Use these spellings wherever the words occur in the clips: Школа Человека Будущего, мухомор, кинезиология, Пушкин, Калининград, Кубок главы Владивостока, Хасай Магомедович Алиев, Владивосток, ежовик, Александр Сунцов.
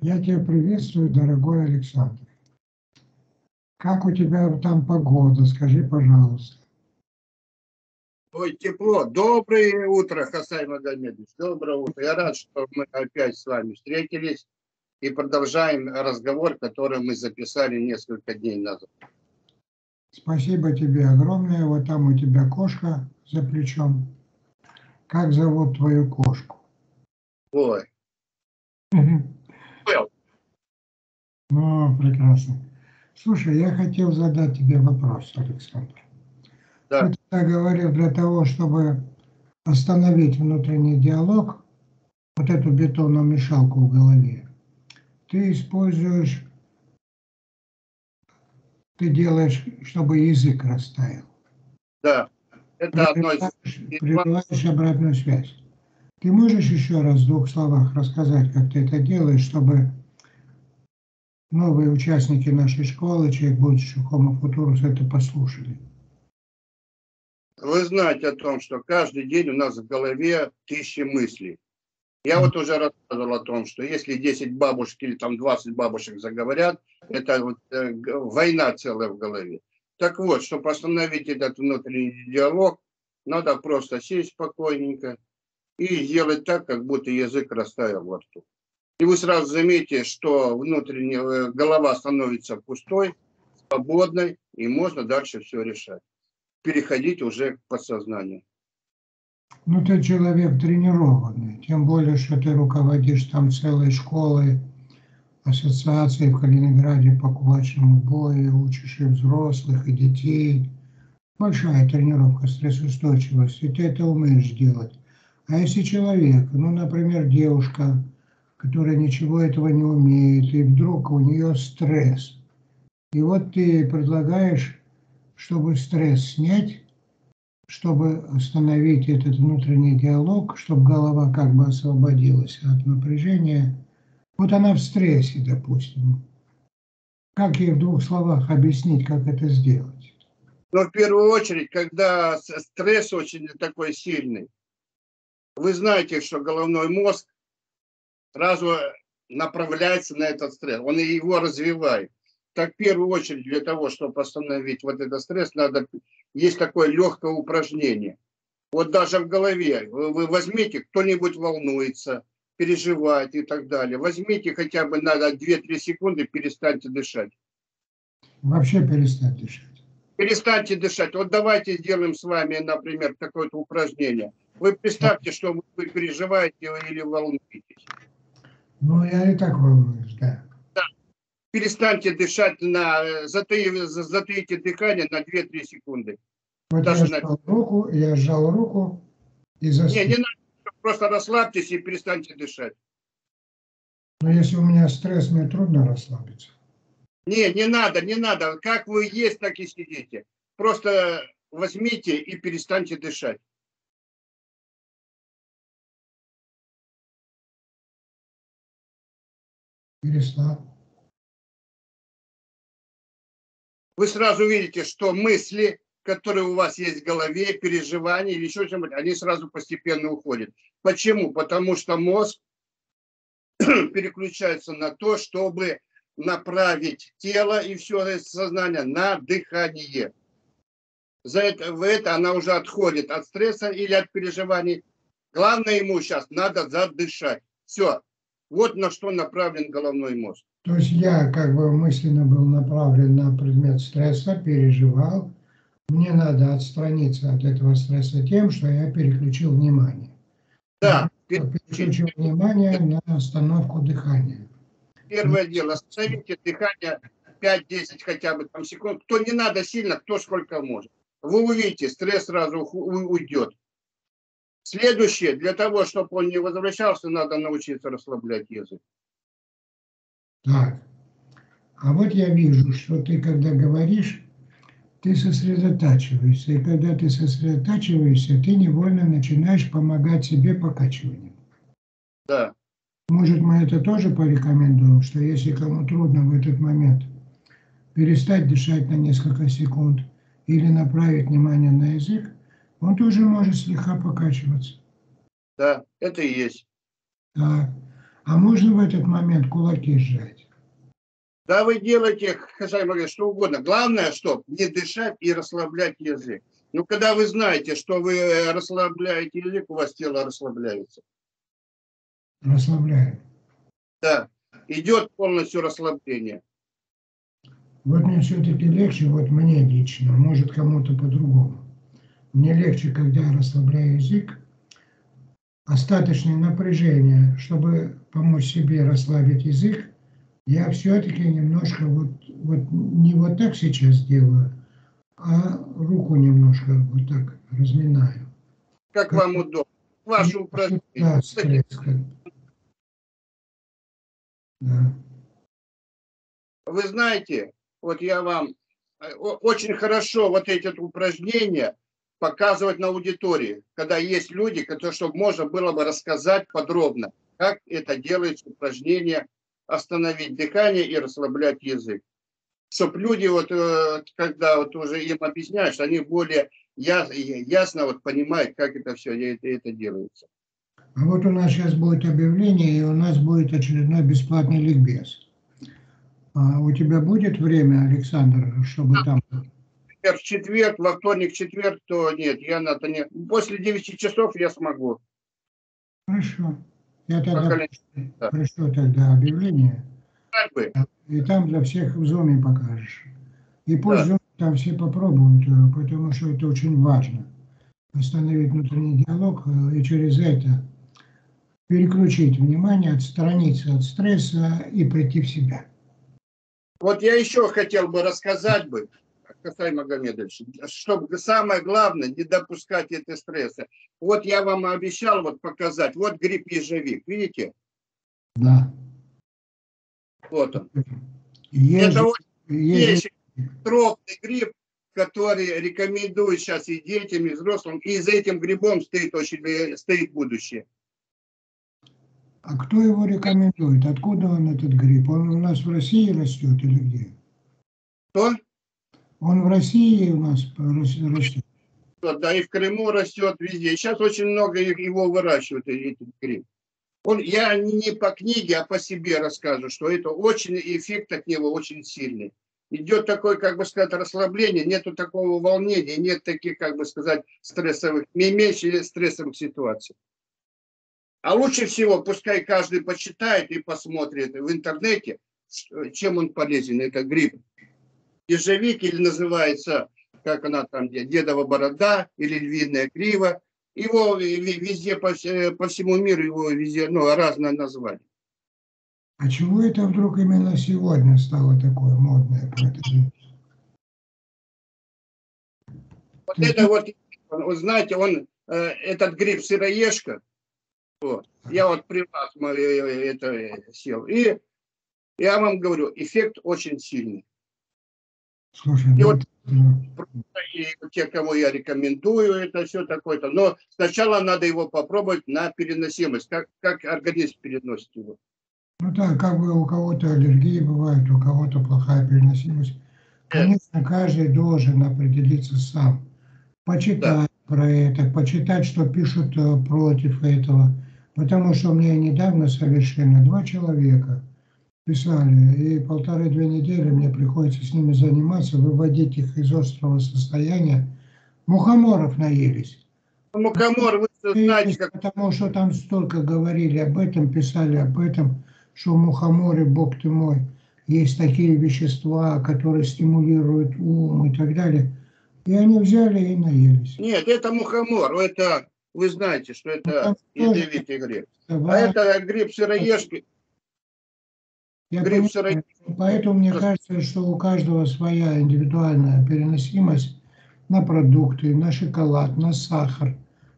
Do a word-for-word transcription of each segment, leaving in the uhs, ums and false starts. Я тебя приветствую, дорогой Александр. Как у тебя там погода, скажи, пожалуйста. Ой, тепло. Доброе утро, Хасай Магомедович. Доброе утро. Я рад, что мы опять с вами встретились и продолжаем разговор, который мы записали несколько дней назад. Спасибо тебе огромное. Вот там у тебя кошка за плечом. Как зовут твою кошку? Ой. Ну, прекрасно. Слушай, я хотел задать тебе вопрос, Александр. Да. Я говорил, для того, чтобы остановить внутренний диалог, вот эту бетонную мешалку в голове, ты используешь, ты делаешь, чтобы язык растаял. Да, это одно из... Прививаешь обратную связь. Ты можешь еще раз в двух словах рассказать, как ты это делаешь, чтобы... Новые участники нашей школы, человек будущего, Homo Futurus, это послушали. Вы знаете о том, что каждый день у нас в голове тысячи мыслей. Я mm. вот уже рассказывал о том, что если десять бабушек или там двадцать бабушек заговорят, это вот, э, война целая в голове. Так вот, чтобы остановить этот внутренний диалог, надо просто сесть спокойненько и сделать так, как будто язык растаял во рту. И вы сразу заметите, что внутренняя голова становится пустой, свободной, и можно дальше все решать. Переходить уже к подсознанию. Ну, ты человек тренированный, тем более, что ты руководишь там целой школой, ассоциацией в Калининграде по кулачному бою, учишь и взрослых, и детей. Большая тренировка, стрессоустойчивость, и ты это умеешь делать. А если человек, ну, например, девушка, которая ничего этого не умеет, и вдруг у нее стресс. И вот ты предлагаешь, чтобы стресс снять, чтобы остановить этот внутренний диалог, чтобы голова как бы освободилась от напряжения. Вот она в стрессе, допустим. Как ей в двух словах объяснить, как это сделать? Но в первую очередь, когда стресс очень такой сильный, вы знаете, что головной мозг сразу направляется на этот стресс, он его развивает. Так, в первую очередь, для того, чтобы остановить вот этот стресс, надо, есть такое легкое упражнение. Вот даже в голове, вы возьмите, кто-нибудь волнуется, переживает и так далее. Возьмите хотя бы на две-три секунды, перестаньте дышать. Вообще перестаньте дышать. Перестаньте дышать. Вот давайте сделаем с вами, например, такое-то упражнение. Вы представьте, что вы переживаете или волнуетесь. Ну, я и так волнуюсь, да. Да. Перестаньте дышать, на, затаите, затаите дыхание на две-три секунды. Вот даже я, сжал на... руку, я сжал руку и застыл. Не, не надо, просто расслабьтесь и перестаньте дышать. Но если у меня стресс, мне трудно расслабиться. Не, не надо, не надо. Как вы есть, так и сидите. Просто возьмите и перестаньте дышать. Перестал. Вы сразу видите, что мысли, которые у вас есть в голове, переживания или еще что-нибудь, они сразу постепенно уходят. Почему? Потому что мозг переключается на то, чтобы направить тело и все сознание на дыхание. За это, в это она уже отходит от стресса или от переживаний. Главное ему сейчас надо задышать. Все. Вот на что направлен головной мозг. То есть я как бы мысленно был направлен на предмет стресса, переживал. Мне надо отстраниться от этого стресса тем, что я переключил внимание. Да. Я переключил внимание на остановку дыхания. Первое дело, остановите дыхание пять-десять хотя бы там секунд. Кто не надо сильно, кто сколько может. Вы увидите, стресс сразу уйдет. Следующее, для того, чтобы он не возвращался, надо научиться расслаблять язык. Так, а вот я вижу, что ты, когда говоришь, ты сосредотачиваешься. И когда ты сосредотачиваешься, ты невольно начинаешь помогать себе покачиванием. Да. Может, мы это тоже порекомендуем, что если кому трудно в этот момент перестать дышать на несколько секунд или направить внимание на язык, он тоже может слегка покачиваться. Да, это и есть. Да. А можно в этот момент кулаки сжать? Да, вы делаете, Хасай Магомедович, что угодно. Главное, что не дышать и расслаблять язык. Ну, когда вы знаете, что вы расслабляете язык, у вас тело расслабляется. Расслабляет. Да. Идет полностью расслабление. Вот мне все-таки легче, вот мне лично, может кому-то по-другому. Мне легче, когда я расслабляю язык, остаточное напряжение, чтобы помочь себе расслабить язык, я все-таки немножко, вот, вот не вот так сейчас делаю, а руку немножко вот так разминаю. Как, как вам удобно. Ваше упражнение. Да, стресс, как... да. Вы знаете, вот я вам очень хорошо вот эти упражнения показывать на аудитории, когда есть люди, которые, чтобы можно было бы рассказать подробно, как это делается упражнение остановить дыхание и расслаблять язык. Чтобы люди, вот, когда вот уже им объясняешь, они более ясно, ясно вот понимают, как это все это, это делается. А вот у нас сейчас будет объявление, и у нас будет очередной бесплатный ликбез. А у тебя будет время, Александр, чтобы да. там... В четверг, во вторник, в четверг, то нет, я на то не... После девяти часов я смогу. Хорошо. Я тогда пришлю, да. пришлю тогда объявление. И там для всех в зуме покажешь. И пусть да. зум там все попробуют, потому что это очень важно. Остановить внутренний диалог и через это переключить внимание, отстраниться от стресса и прийти в себя. Вот я еще хотел бы рассказать бы, Хасай Магомедович, чтобы самое главное не допускать этого стресса. Вот я вам обещал вот показать. Вот гриб ежовик, видите? Да. Вот он. Еж... Это вот Еж... тропный гриб, который рекомендую сейчас и детям, и взрослым. И за этим грибом стоит, очень, стоит будущее. А кто его рекомендует? Откуда он, этот гриб? Он у нас в России растет или где? Кто? Он в России у нас растет. Да, и в Крыму растет везде. Сейчас очень много его выращивают, этот гриб. Он, я не по книге, а по себе расскажу, что это очень эффект от него очень сильный. Идет такое, как бы сказать, расслабление, нету такого волнения, нет таких, как бы сказать, стрессовых, меньше стрессовых ситуаций. А лучше всего, пускай каждый почитает и посмотрит в интернете, чем он полезен, это гриб. Ежевик, или называется, как она там, дедова борода, или львиная грива. Его везде, по, по всему миру, его везде, ну, разное название. А чего это вдруг именно сегодня стало такое модное? Вот Ты... это вот, он, знаете, он, э, этот гриб сыроежка, вот, а. я вот при вас это сел, и я вам говорю, эффект очень сильный. Слушай, и вот и те, кому я рекомендую, это все такое-то. Но сначала надо его попробовать на переносимость, как, как организм переносит его. Ну да, как бы у кого-то аллергии бывает, у кого-то плохая переносимость. Конечно, каждый должен определиться сам. Почитать да. про это, почитать, что пишут против этого. Потому что мне недавно совершенно два человека писали, и полторы-две недели мне приходится с ними заниматься, выводить их из острого состояния. Мухоморов наелись. Мухомор, вы знаете, как... Потому что там столько говорили об этом, писали об этом, что в мухоморе, бог ты мой, есть такие вещества, которые стимулируют ум и так далее. И они взяли и наелись. Нет, это мухомор, это вы знаете, что это ядовитый гриб. А это гриб сыроежки. Я понимаю, поэтому мне кажется, что у каждого своя индивидуальная переносимость на продукты, на шоколад, на сахар,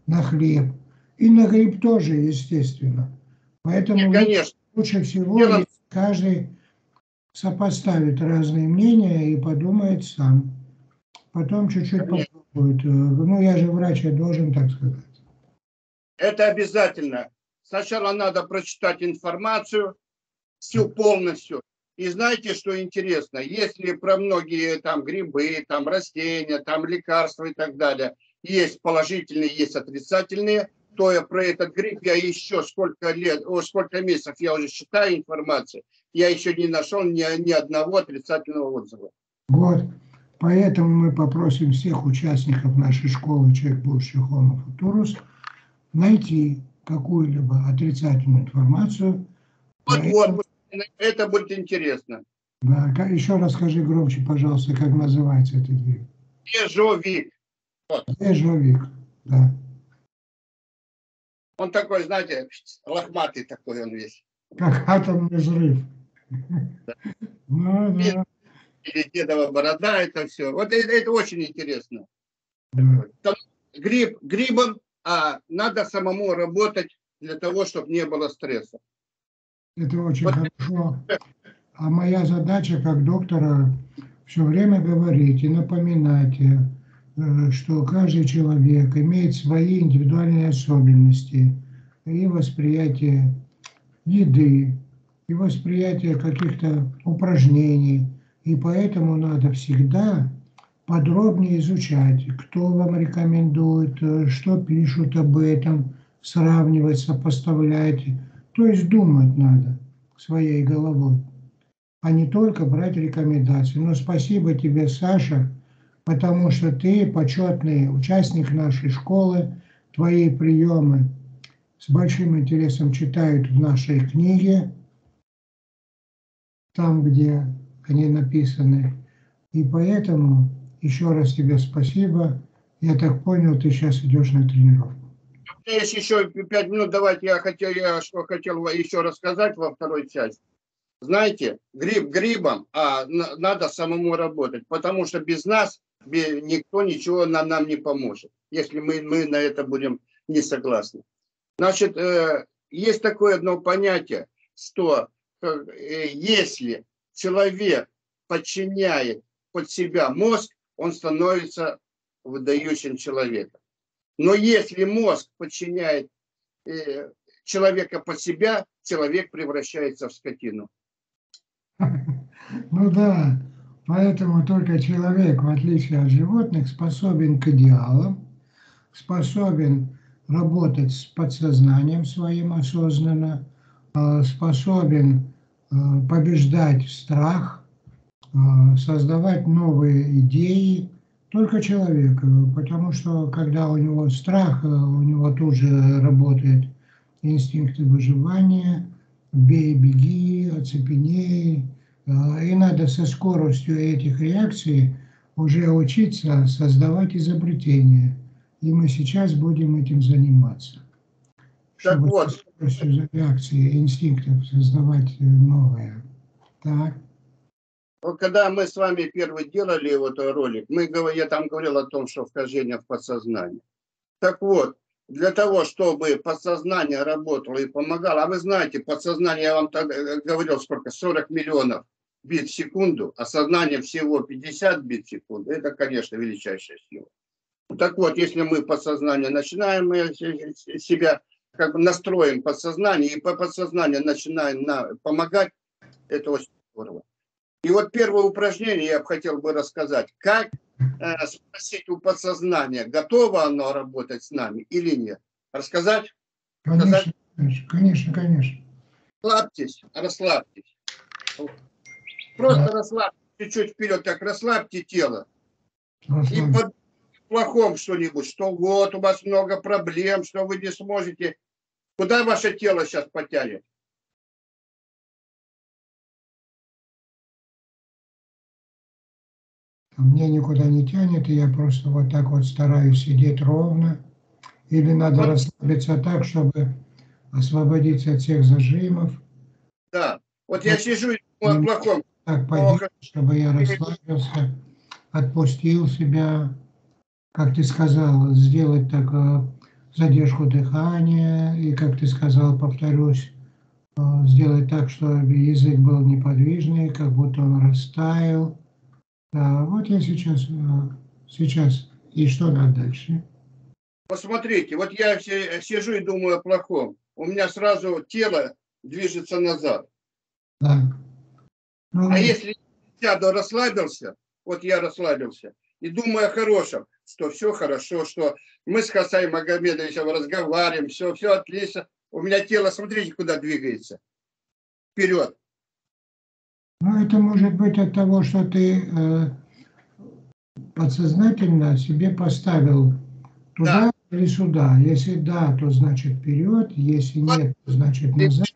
на хлеб и на гриб тоже, естественно. Поэтому конечно. лучше всего Дело... каждый сопоставит разные мнения и подумает сам. Потом чуть-чуть попробует. Ну, я же врач, я должен так сказать. Это обязательно. Сначала надо прочитать информацию. Всю полностью. И знаете, что интересно? Если про многие там грибы, там растения, там лекарства и так далее, есть положительные, есть отрицательные, что я про этот гриб, я еще сколько лет, о, сколько месяцев я уже считаю информацию, я еще не нашел ни, ни одного отрицательного отзыва. Вот, поэтому мы попросим всех участников нашей школы «Человек будущего Homo Futurus» найти какую-либо отрицательную информацию. Вот, вот, это будет интересно. Да, еще раз скажи громче, пожалуйста, как называется этот гриб. Ежовик. Вот. Ежовик, да. Он такой, знаете, лохматый такой он весь. Как атомный взрыв. Да. Ну, да. Или дедова борода, это все. Вот это, это очень интересно. Да. Там гриб грибом, а надо самому работать для того, чтобы не было стресса. Это очень вот. Хорошо. А моя задача как доктора все время говорить и напоминать, что каждый человек имеет свои индивидуальные особенности и восприятие еды, и восприятие каких-то упражнений. И поэтому надо всегда подробнее изучать, кто вам рекомендует, что пишут об этом, сравнивать, сопоставлять. То есть думать надо своей головой, а не только брать рекомендации. Но спасибо тебе, Саша, потому что ты почетный участник нашей школы, твои приемы с большим интересом читают в нашей книге, там, где они написаны. И поэтому еще раз тебе спасибо. Я так понял, ты сейчас идешь на тренировку. Есть еще пять минут, давайте я хотел, я что хотел еще рассказать во второй части. Знаете, гриб грибом, а надо самому работать, потому что без нас никто ничего нам, нам не поможет, если мы, мы на это будем не согласны. Значит, есть такое одно понятие, что если человек подчиняет под себя мозг, он становится выдающим человеком. Но если мозг подчиняет э, человека под себя, человек превращается в скотину. Ну да, поэтому только человек, в отличие от животных, способен к идеалам, способен работать с подсознанием своим осознанно, способен побеждать страх, создавать новые идеи. Только человек, потому что когда у него страх, у него тут же работают инстинкты выживания, бей, беги, оцепеней. И надо со скоростью этих реакций уже учиться создавать изобретения. И мы сейчас будем этим заниматься. Чтобы так вот. Со скоростью реакции инстинктов создавать новое. Так. Вот когда мы с вами первый делали вот ролик, мы, я там говорил о том, что вхождение в подсознание. Так вот, для того, чтобы подсознание работало и помогало, а вы знаете, подсознание, я вам говорил, сколько, сорок миллионов бит в секунду, а сознание всего пятьдесят бит в секунду, это, конечно, величайшая сила. Так вот, если мы подсознание начинаем, мы себя как бы настроим подсознание, и по подсознанию начинаем на, помогать, это очень здорово. И вот первое упражнение я бы хотел бы рассказать. Как э, спросить у подсознания, готово оно работать с нами или нет? Рассказать? Конечно, конечно, конечно, конечно. Расслабьтесь, расслабьтесь. Просто да. Расслабьтесь, чуть-чуть вперед, так расслабьте тело. Расслабьте. И под плохом что-нибудь, что вот у вас много проблем, что вы не сможете. Куда ваше тело сейчас потянет? Мне никуда не тянет, и я просто вот так вот стараюсь сидеть ровно. Или надо расслабиться так, чтобы освободиться от всех зажимов. Да, вот я сижу и думаю о плохом. Так пойдет, чтобы я расслабился, отпустил себя. Как ты сказал, сделать такую задержку дыхания. И как ты сказал, повторюсь, сделать так, чтобы язык был неподвижный, как будто он растаял. Да, вот я сейчас, сейчас, и что надо дальше? Посмотрите, вот я сижу и думаю о плохом. У меня сразу тело движется назад. Да. Ну, а если я расслабился, вот я расслабился, и думаю о хорошем, что все хорошо, что мы с Хасаем Магомедовичем разговариваем, все, все отлично. У меня тело, смотрите, куда двигается. Вперед. Ну, это может быть от того, что ты э, подсознательно себе поставил туда, да, или сюда. Если да, то значит вперед, если нет, то значит назад.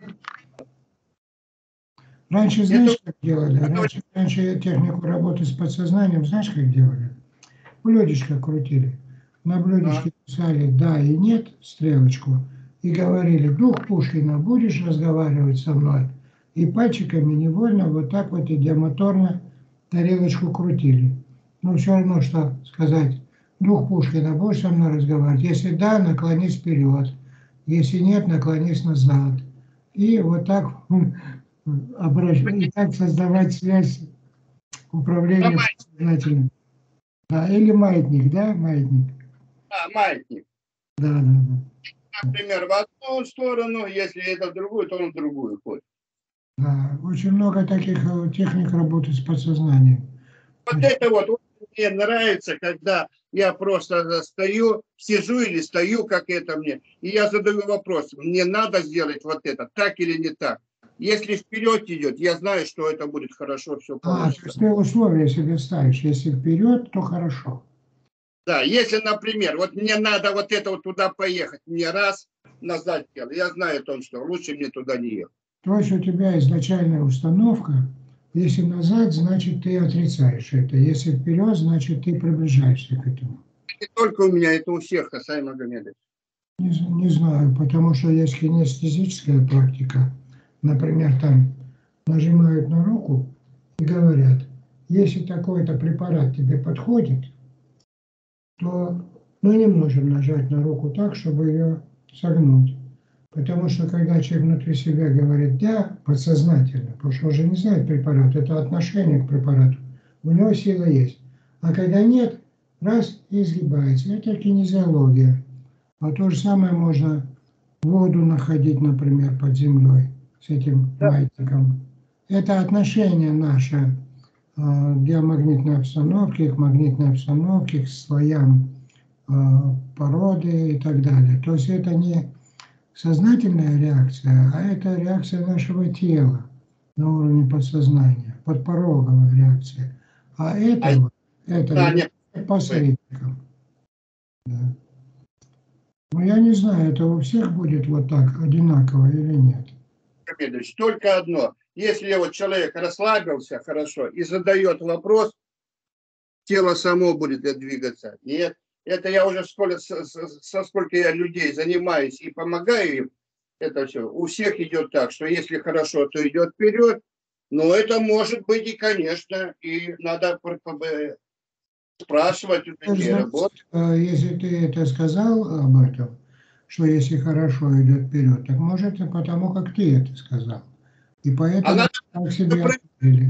Раньше, знаешь, как делали? Раньше, раньше технику работы с подсознанием, знаешь, как делали? В блюдечко крутили. На блюдечке писали «да» и «нет» стрелочку. И говорили: «Дух Пушкина, будешь разговаривать со мной?» И пальчиками невольно вот так вот и диамоторно тарелочку крутили. Но все равно, что сказать: «Дух Пушкина, будешь со мной разговаривать?» Если «да», наклонись вперед. Если «нет», наклонись назад. И вот так... И так создавать связь управления сознательным. Да, или маятник, да, маятник. Да, маятник. Да, да, да. Например, в одну сторону, если это в другую, то он в другую ходит. Да, очень много таких техник работы с подсознанием. Вот да. Это вот мне нравится, когда я просто стою, сижу или стою, как это мне, и я задаю вопрос: мне надо сделать вот это, так или не так? Если вперед идет, я знаю, что это будет хорошо, все получится. А, ты условия себе ставишь. Если вперед, то хорошо. Да, если, например, вот мне надо вот это вот туда поехать, мне раз назад делать, я знаю о том, что лучше мне туда не ехать. То есть у тебя изначальная установка, если назад, значит ты отрицаешь это, если вперед, значит ты приближаешься к этому. Не только у меня, это у всех, Хасай Магомедович. Не, не знаю, потому что есть кинестезическая практика. Например, там нажимают на руку и говорят: если такой-то препарат тебе подходит, то мы не можем нажать на руку так, чтобы ее согнуть. Потому что когда человек внутри себя говорит «я» подсознательно, потому что он же не знает препарат, это отношение к препарату, у него сила есть. А когда нет, раз и изгибается. Это кинезиология. А то же самое можно воду находить, например, под землей. С этим маятником. Это отношение наше к геомагнитной обстановке, к магнитной обстановке, к слоям породы и так далее. То есть это не сознательная реакция, а это реакция нашего тела на уровне подсознания, подпороговая реакция. А это, а это да, посредником. Да. Но я не знаю, это у всех будет вот так одинаково или нет. Только одно. Если вот человек расслабился хорошо и задает вопрос, тело само будет двигаться. Нет, это я уже сколько, со сколько я людей занимаюсь и помогаю им, это все. У всех идет так, что если хорошо, то идет вперед. Но это может быть и, конечно, и надо спрашивать у людей работы. Если ты это сказал об этом, что если хорошо идет вперед, так может и потому, как ты это сказал. И поэтому а так себя проявили.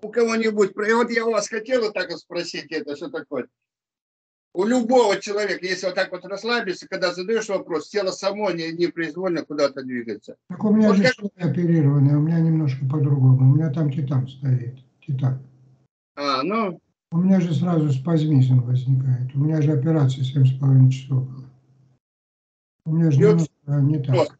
У кого-нибудь, вот я вас хотел так вот спросить, это что такое. У любого человека, если вот так вот расслабиться, когда задаешь вопрос, тело само непроизвольно куда-то двигается. Так у меня вот же как... оперированное, у меня немножко по-другому. У меня там титан стоит, титан. А, ну... У меня же сразу спазмизм возникает. У меня же операция семь с половиной часов была. У меня же не так.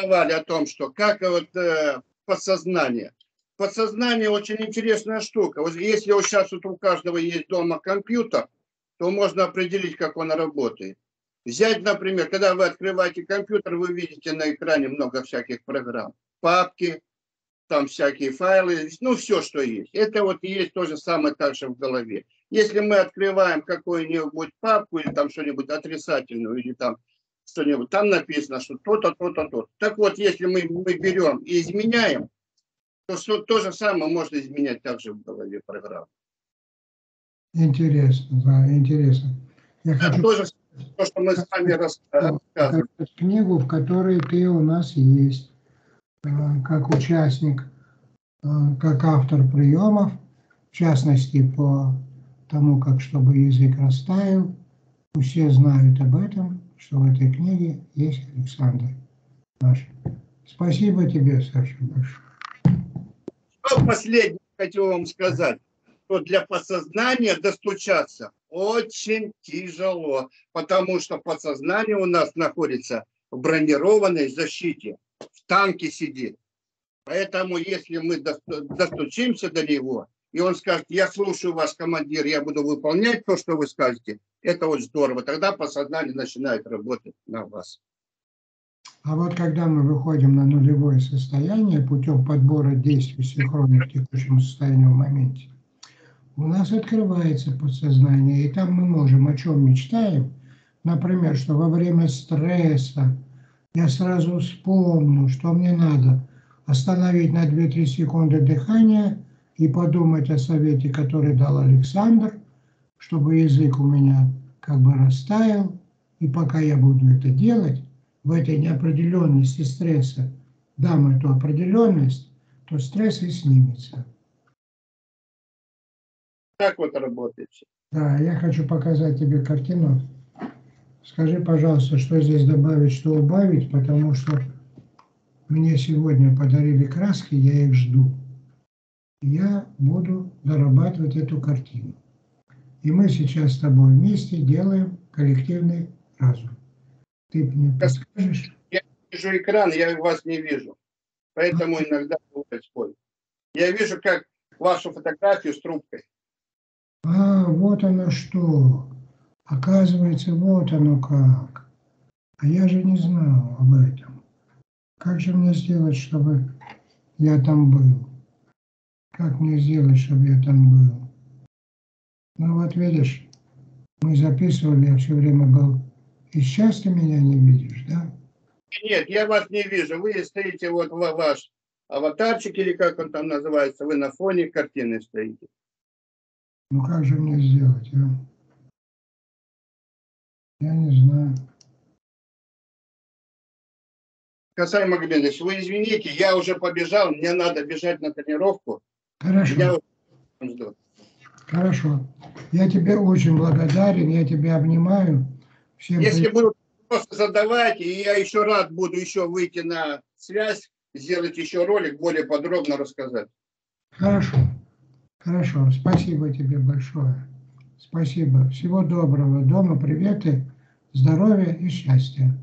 Давали о том, что как вот э, подсознание. Подсознание очень интересная штука. Вот если вот сейчас вот у каждого есть дома компьютер, то можно определить, как он работает. Взять, например, когда вы открываете компьютер, вы видите на экране много всяких программ. Папки, там всякие файлы, ну все, что есть. Это вот и есть то же самое также в голове. Если мы открываем какую-нибудь папку или там что-нибудь отрицательную, или там что-нибудь, там написано, что то-то, то-то, то. Так вот, если мы, мы берем и изменяем, то что, то же самое можно изменять также в голове программы. Интересно, да, интересно. Я да, хочу... тоже, то, что мы с вами рассказывали. Книгу, в которой ты у нас есть, как участник, как автор приемов, в частности, по тому, как чтобы язык растаял. Все знают об этом, что в этой книге есть Александр наш. Спасибо тебе, Саша, большое. Что последнее хочу вам сказать. то для подсознания достучаться очень тяжело, потому что подсознание у нас находится в бронированной защите, в танке сидит. Поэтому если мы достучимся до него, и он скажет: я слушаю вас, командир, я буду выполнять то, что вы скажете, это очень здорово. Тогда подсознание начинает работать на вас. А вот когда мы выходим на нулевое состояние путем подбора действий синхронных к текущему состоянию в моменте, у нас открывается подсознание, и там мы можем, о чем мечтаем, например, что во время стресса я сразу вспомню, что мне надо остановить на две-три секунды дыхания и подумать о совете, который дал Александр, чтобы язык у меня как бы растаял, и пока я буду это делать, в этой неопределенности стресса дам эту определенность, то стресс и снимется. Так вот работает. Да, я хочу показать тебе картину. Скажи, пожалуйста, что здесь добавить, что убавить, потому что мне сегодня подарили краски, я их жду. Я буду дорабатывать эту картину. И мы сейчас с тобой вместе делаем коллективный разум. Ты мне подскажешь? Я вижу экран, я вас не вижу. Поэтому а? иногда бывает спорь. Я вижу, как вашу фотографию с трубкой. А, вот оно что. Оказывается, вот оно как. А я же не знал об этом. Как же мне сделать, чтобы я там был? Как мне сделать, чтобы я там был? Ну вот видишь, мы записывали, я все время был. И сейчас ты меня не видишь, да? Нет, я вас не вижу. Вы стоите, вот ваш аватарчик, или как он там называется, вы на фоне картины стоите. Ну как же мне сделать, а? Я не знаю. Хасай Магомедович, вы извините, я уже побежал, мне надо бежать на тренировку. Хорошо. Я... Хорошо. Я тебе очень благодарен, я тебя обнимаю. Всем Если при... будут вопросы задавать, и я еще рад буду еще выйти на связь, сделать еще ролик, более подробно рассказать. Хорошо. Хорошо, спасибо тебе большое. Спасибо. Всего доброго. Дома приветы, здоровья и счастья.